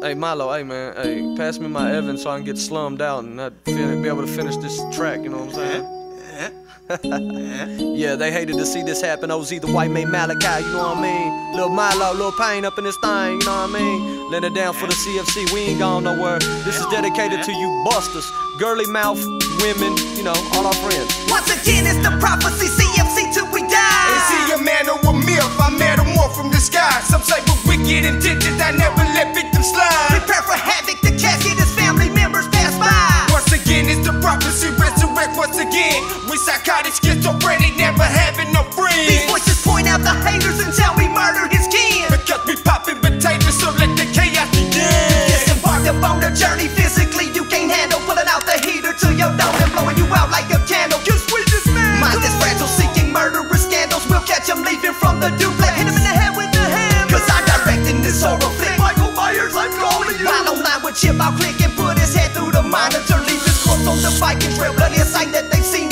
Hey Milo, hey man, hey, pass me my Evan so I can get slummed out and I'd be able to finish this track, you know what I'm saying? Yeah, they hated to see this happen. OZ, the white man Malachi, you know what I mean? Lil' Milo, Lil' Pain up in this thing, you know what I mean? Laying it down for the CFC, we ain't gone nowhere. This is dedicated to you busters, girly mouth, women, you know, all our friends. Once again, it's the prophecy, CFC till we die. Is he a man or a myth? I met him more from the sky. Some say we're wicked and ditches, I never let victims slide. Prepare for havoc, the casket as family members pass by. Once again, it's the prophecy, resurrect once again. Psychotic, schizophrenic, never having no friends. These voices point out the haters and tell me murder his kin. Because we popping potatoes, so let the chaos begin. Disembarked upon the journey physically you can't handle. Pulling out the heater to your dome and blowing you out like a candle. You sweetest man, mind is fragile, seeking murderous scandals. We'll catch him leaving from the duplex. Hit him in the head with the hammer. Cause I'm directing this horror flick. Michael Myers, I'm calling you. While online with chip, I'll click and put his head through the monitor. Leave his corpse on the Viking trail, bloody sight that they've seen.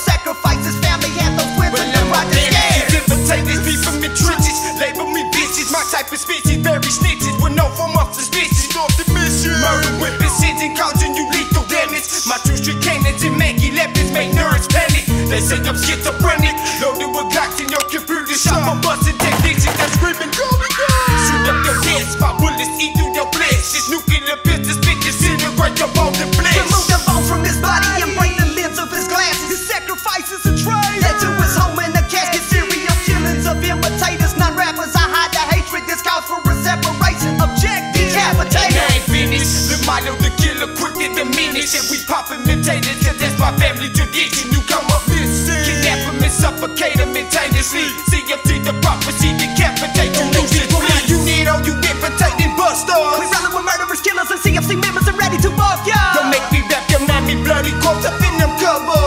Sacrifices, family had those women that rocked the scared. Potatoes, beef from the trenches, label me bitches. My type of species, very snitches, with no form of suspicion. Off the mission, murder with precision, causing you lethal damage. My true street cannons and Maggie Leppins make nerds panic. They say I'm schizophrenic, loaded with Glocks in your computer shop. I'm busting technicians that's screaming, go me down. Shoot up your heads, my bullets eat through your flesh. This nuclear business, bitches, incinerate your bones and flesh. Remove the bone from his body and break the limbs of his glasses. Sacrifices and trade led to his home in the casket. Serial killings of imitators, non-rappers. I hide the hatred. This calls for a separation. Object, decapitate. I ain't finished. The Milo, the killer, quick in the minutes. And we poppin' potatoes, cause that's my family tradition. You come up missing, kidnap him and suffocate him intangeously. CFC, the prophecy, decapitate. You lose it, please. You need all you imitating busters. We rally with murderers, killers, and CFC members are ready to buff ya. Don't make me rap your mommy bloody corpse up in them covers.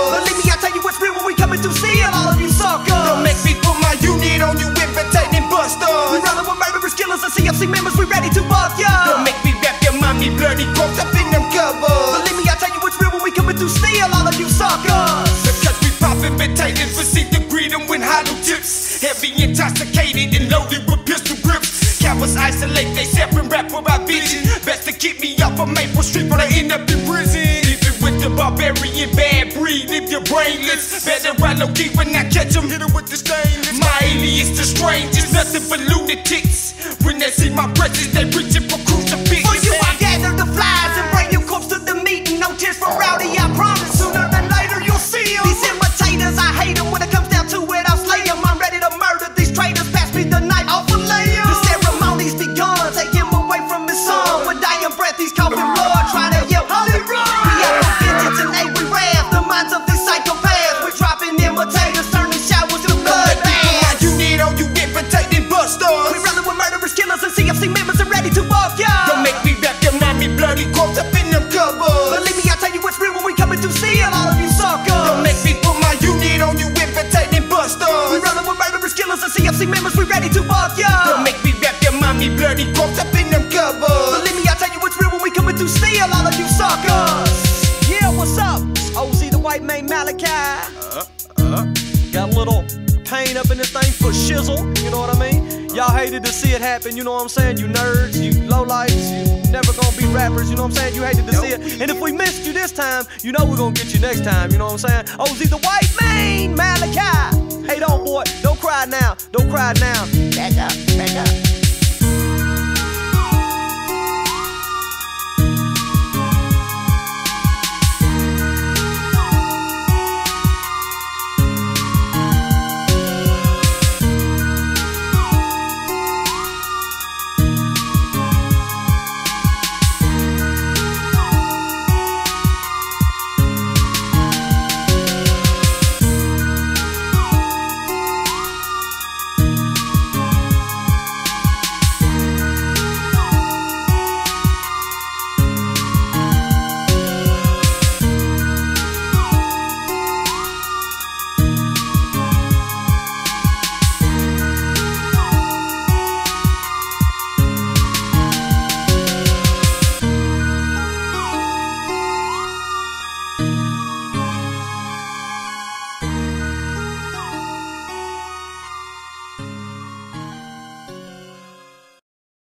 CFC members, we ready to buff ya. Don't make me rap your mommy bloody corpse up in them covers. Believe me, I tell you what's real when we coming to steal all of you suckers. Because we poppin' potatoes, receive the freedom with hollow tips. Heavy intoxicated and loaded with pistol grips. Cowards isolate themselves and rap without vision. Best to keep me off of Maple Street when I end up in prison. Even with the barbarian bad breed, if you're brainless, better ride low key when I catch them. Hit them with the stainless. My alias the strangers, nothing but lunatics. They see my presence, they reaching for crucifix. For you, I gather the flies and bring you close to the meeting. No tears for Rowdy, I promise. Sooner than later, you'll see them. These imitators, I hate them. When it comes down to it, I'll slay them. I'm ready to murder these traitors. Pass me the knife, I'll fillet them. The ceremony's begun. Take him away from his son. With dying breath, he's coughing blood. Try to yell, holy run. We have no vengeance and they we wrath. The minds of these psychopaths. We're dropping imitators, turning showers to blood. You need all you imitating busters. And CFC members are ready to buff ya. Don't make me rap your mommy bloody corpse up in them covers. Believe me, I tell you what's real when we coming to steal all of you suckers. Don't make me put my unit on you imitating busters. We rollin' with murderous killers and CFC members, we ready to buff ya. Don't make me rap your mommy bloody corpse up in them covers. Believe me, I tell you what's real when we coming to steal all of you suckers. Yeah, what's up? OZ, the white man Malachi. Got a little pain up in this thing for shizzle, you know what I mean? Y'all hated to see it happen, you know what I'm saying? You nerds, you lowlifes, you never gonna be rappers, you know what I'm saying? You hated to see it. And if we missed you this time, you know we're gonna get you next time, you know what I'm saying? OZ the white man, Malachi. Hey, don't boy, don't cry now, don't cry now. Back up, back up.